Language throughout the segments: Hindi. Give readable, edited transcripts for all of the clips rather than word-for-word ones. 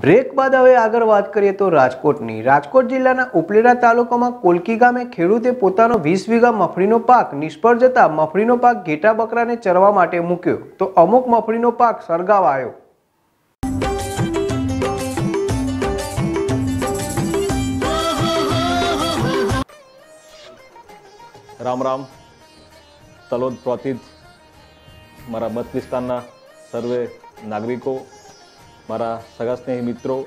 ब्रेक बाद हवे आगळ वात करीए तो राजकोटनी। राजकोट जिल्लाना उपलेटा तालुकामां कोलकी गामे खेडूते पोतानो 20 वीघा मफळीनो पाक निष्फळ जता मफळीनो पाक घेटा बकराने चरवा माटे मूक्यो तो अमुक मफळीनो पाक सरगावा आव्यो। राम राम। तलोद प्रतित मारा मत विस्तारना सर्वे नागरिकों, मारा सगा स्नेही मित्रों,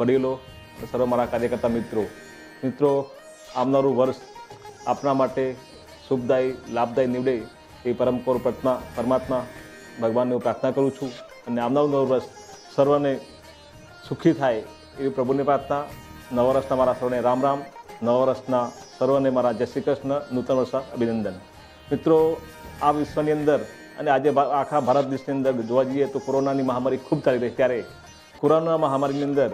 वडीलों, सर्व मारा कार्यकर्ता मित्रों आवनारू वर्ष आपना माटे शुभदायी लाभदायी निवडे ए परमकोर प्रार्थना परमात्मा भगवान ने प्रार्थना करूँ छूँ। आवनारू नव वर्ष सर्वने सुखी थाय एवी प्रभु ने प्रार्थना। नव वर्षना मारा सर्वने राम राम। नव वर्षना सर्वने मारा जय श्री कृष्ण नूतन वर्ष अभिनंदन। मित्रों, आ विश्वनी अंदर अने आजे आखा भारत देशनी अंदर जोवा जीए तो कोरोना महामारी खूब चाली रही, त्यारे कोरोना महामारी अंदर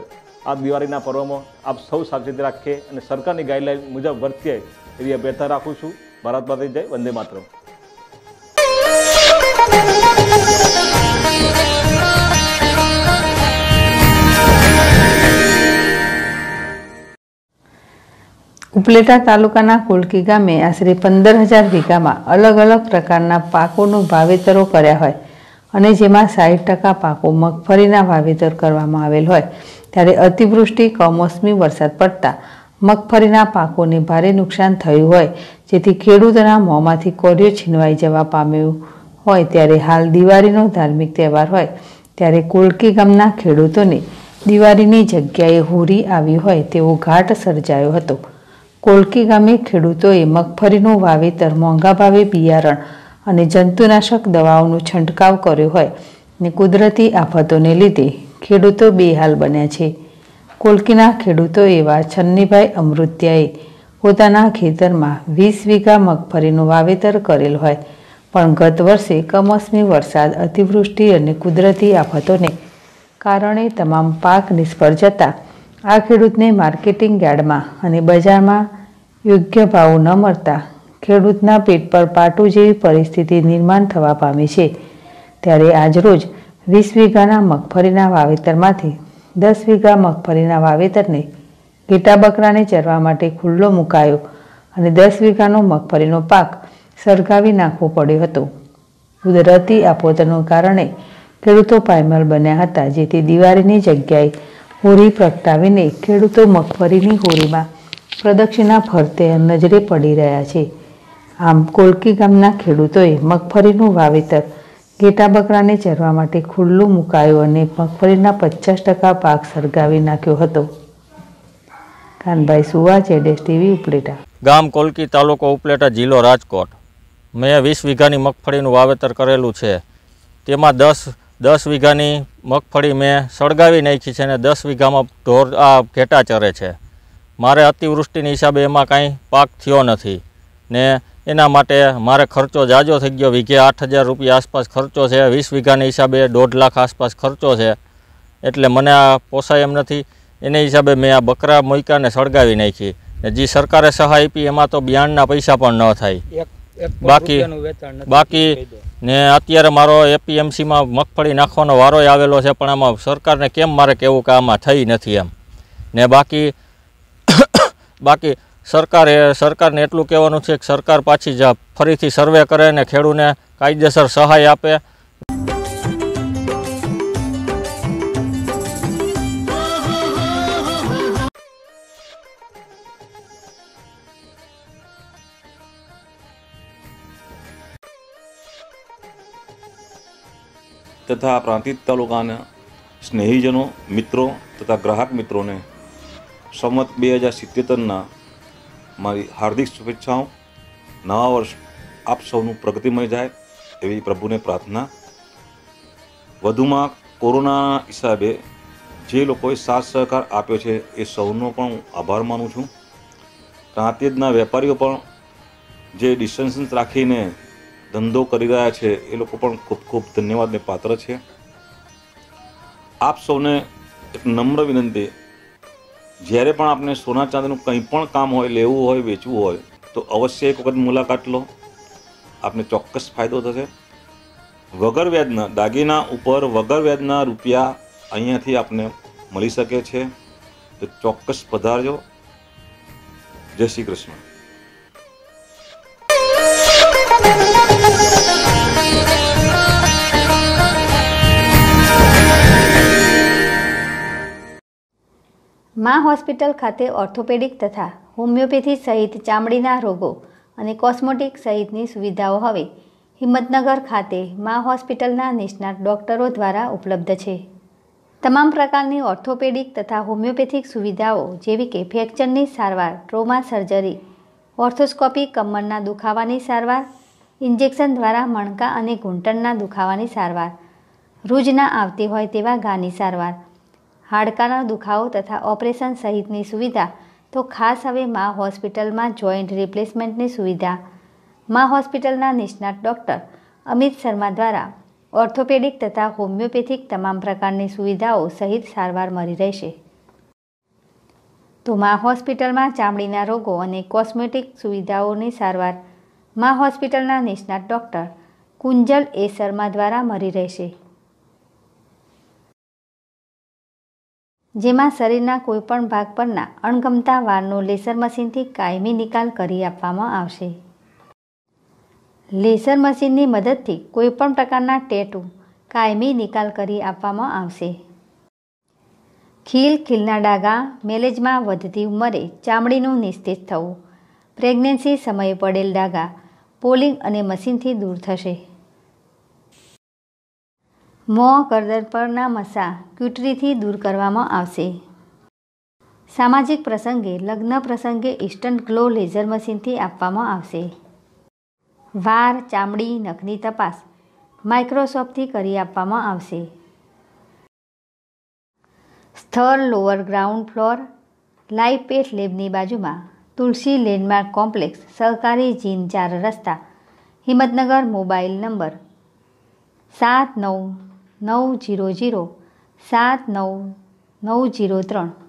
आ दिवाळीना पर्वमां आप सौ सावचेती राखीए अने सरकारनी गाइडलाइन मुजब वर्तीए एवी अभ्यर्थना राखूं छूं। भारत माता की जय। वंदे मातरम। उपलेटा तालुकाना कोलकी गामे आशरे 15,000 वीघा में अलग अलग प्रकारना पाकोनो वावेतरो कर्या होय अने जेमां 60% पाको मगफळीना वावेतर करवामां आवेल होय त्यारे अतिवृष्टि कमोसमी वरसाद पड़ता मगफळीना पाकोने भारे नुकसान थयुं होय जेथी खेडूतना मोंमांथी कोरियो छीनवाई जवा पाम्यो होय त्यारे हाल दिवाळीनो धार्मिक तहेवार होय त्यारे कोलकी गामना खेडूतोने दिवाळीनी जग्याए होरी आवी होय तेवो घाट सर्जायो हतो। कोलकी गामे खेडूतोए मगफळीनुं वावेतर मोंघा भावे बियारण अने जंतुनाशक दवाओनो छंटकाव कर्यो होय ने कुदरती आफतोने लीधे खेडूतो बेहाल बन्या छे। कोलकीना खेडूतो एवा छन्नीभाई अमृत्याए पोताना खेतरमां 20 वीघा मगफळीनुं वावेतर करेल होय पण गत वर्षे कमोसमी वरसाद अतिवृष्टि अने कुदरती आफतोने कारणे तमाम पाक निष्फळ जता आ खेडूतने मार्केटिंग यार्डमां अने बजारमां योग्य भाव न मळता खेडूतना पेट पर पाटू जेवी परिस्थिति निर्माण थवा पामी छे त्यारे आजरोज 20 वीघाना मगफळीना वावेतरमांथी 10 वीघा मगफळीना वावेतरने घેટા બકરાને ચરવા માટે ખુલ્લો મુકાયો અને 10 વીઘાનો મગફળીનો પાક સરગાવી નાખવો પડ્યો હતો। કુદરતી આપતોના કારણે ખેડૂતો પાયમાલ બન્યા હતા જેથી દિવાળીની જગ્યાએ होरी प्रगटावीने खेडूतो मगफळीनी होरीमां प्रदक्षिणा फरते नजरे पड़ी रह्या छे। आम कोलकी गामना खेडूतोए मगफळीनुं वावेतर घेटा बकराने चरवा माटे खुल्लुं मुकायो अने मगफळीना 50% पाक सरगावी नाख्यो हतो। कानभाई सुवा, जेडेस टीवी, उपलेटा। गाम कोलकी, तालुको उपलेटा, जिल्लो राजकोट। मैं 20 वीघानी मगफळीनुं वावेतर करेलुं छे तेमां 10 वीघानी मगफली मैं सड़गावी नाखी है ने 10 वीघा में ढोर आ घेटा चरे है। मारे अतिवृष्टि हिसाबे एम कहीं पाक थयो नथी ने एना माटे मारे खर्चो जाजो थी गयो। वीघे 8,000 रुपया आसपास खर्चो है। 20 वीघा हिसाबे 1.5 लाख आसपास खर्चो है एटले मने आ पोसाय एम नथी। एने हिसाबे मैं आ बकरा मूक्या ने सड़गावी नाखी ने जी सरकारे सहाय आपी एमां तो बियाणना पैसा पण न थाय। बाकी ने अत्यारे मारो APMC में मगफली नाखवानो वारो आवेलो छे पण आमां सरकार ने केम मारे केवुं के आमां थई नथी एम ने। बाकी सरकारने एटलुं कहेवानुं छे के सरकार पाछी ज फरीथी सर्वे करे ने खेडूने कायदेसर सहाय आपे। तथा प्रांतिक तालुकाना स्नेहीजनों, मित्रों तथा ग्राहक मित्रों ने संवत 2077 मारी हार्दिक शुभेच्छाओं। नवा वर्ष आप सबनु प्रगतिमय जाए एवं प्रभु ने प्रार्थना। वधुमां कोरोना हिसाबे जे लोकोए साथ सहकार आप्यो छे ए सौनो पण आभार मानु छूँ। प्रांतिजना वेपारीओ पण जे डिस्टन्स राखीने धंधो करी रह्या छे ए लोको पण खूब खूब धन्यवाद ने पात्र छे। आप सौने एक नम्र विनंती, ज्यारे पण आपने सोना चांदीनुं कंई पण काम होय, लेवुं होय, वेचवुं होय तो अवश्य एक वखत मुलाकात लो, आपने चोक्कस फायदो थशे। वगर व्याजना दागीना उपर वगर व्याजना रूपिया अहींयाथी आपने मळी शके छे, तो चोक्कस पधारजो। जय श्री कृष्ण। माँ हॉस्पिटल खाते ऑर्थोपेडिक तथा होमिओपेथी सहित चामड़ीना रोगों और कॉस्मोटिक सहितनी सुविधाओं हवे हिम्मतनगर खाते माँ हॉस्पिટલના નિષ્ણાત डॉक्टरों द्वारा उपलब्ध है। तमाम प्रकार की ऑर्थोपेडिक तथा होमिओपेथिक सुविधाओं जेवी के फ्रेक्चर की सारवार, ट्रोमा सर्जरी, ऑर्थोस्कोपी कमरना दुखावानी सारवार, इंजेक्शन द्वारा मणका और घूंटणना दुखावानी सारवार, रोज न आती होय तेवा गानी सारवार, हाडकाना दुखावो तथा ऑपरेशन सहितनी सुविधा तो खास हवे माँ हॉस्पिटल में जॉइंट रिप्लेसमेंटनी सुविधा माँ हॉस्पिटलना निष्णात डॉक्टर अमित शर्मा द्वारा ऑर्थोपेडिक तथा होमिओपेथिक तमाम प्रकारनी सुविधाओं सहित सारवार मळी रहेशे। तो माँ हॉस्पिटल में चामड़ीना रोगों और कॉस्मेटिक सुविधाओनी सारवार माँ हॉस्पिटलना निष्णात डॉक्टर कुंजल ए शर्मा द्वारा मळी रहेशे। जेमां शरीरना कोईपण भाग परना अणगमता वारनो लेसर मशीनथी कायमी निकाल करी आपवामां आवशे। लेसर मशीननी मददथी कोईपण प्रकारना टेटू कायमी निकाल करी आपवामां आवशे। खील, खीलना डागा, મેલેજમાં વધતી ઉંમરે ચામડીનું નિસ્તેજ થવું, પ્રેગ્નન્સી સમયે પડેલ ડાગા પોલિંગ અને મશીનથી દૂર થશે। મોં, ગરદન પરના મસા ક્યુટરીથી દૂર કરવામાં આવશે। સામાજિક પ્રસંગે, લગ્ન પ્રસંગે ઈસ્ટર્ન ગ્લો લેઝર મશીનથી આપવામાં આવશે। વાળ, ચામડી, નખની તપાસ માઇક્રોસ્કોપથી કરી આપવામાં આવશે। સ્થળ lower ground floor, live pet લેબની બાજુમાં તુલસી લેન્ડમાર્ક કોમ્પ્લેક્સ, સહકારી જીન 4 રસ્તા, હિંમતનગર। Mobile number 799007990 3।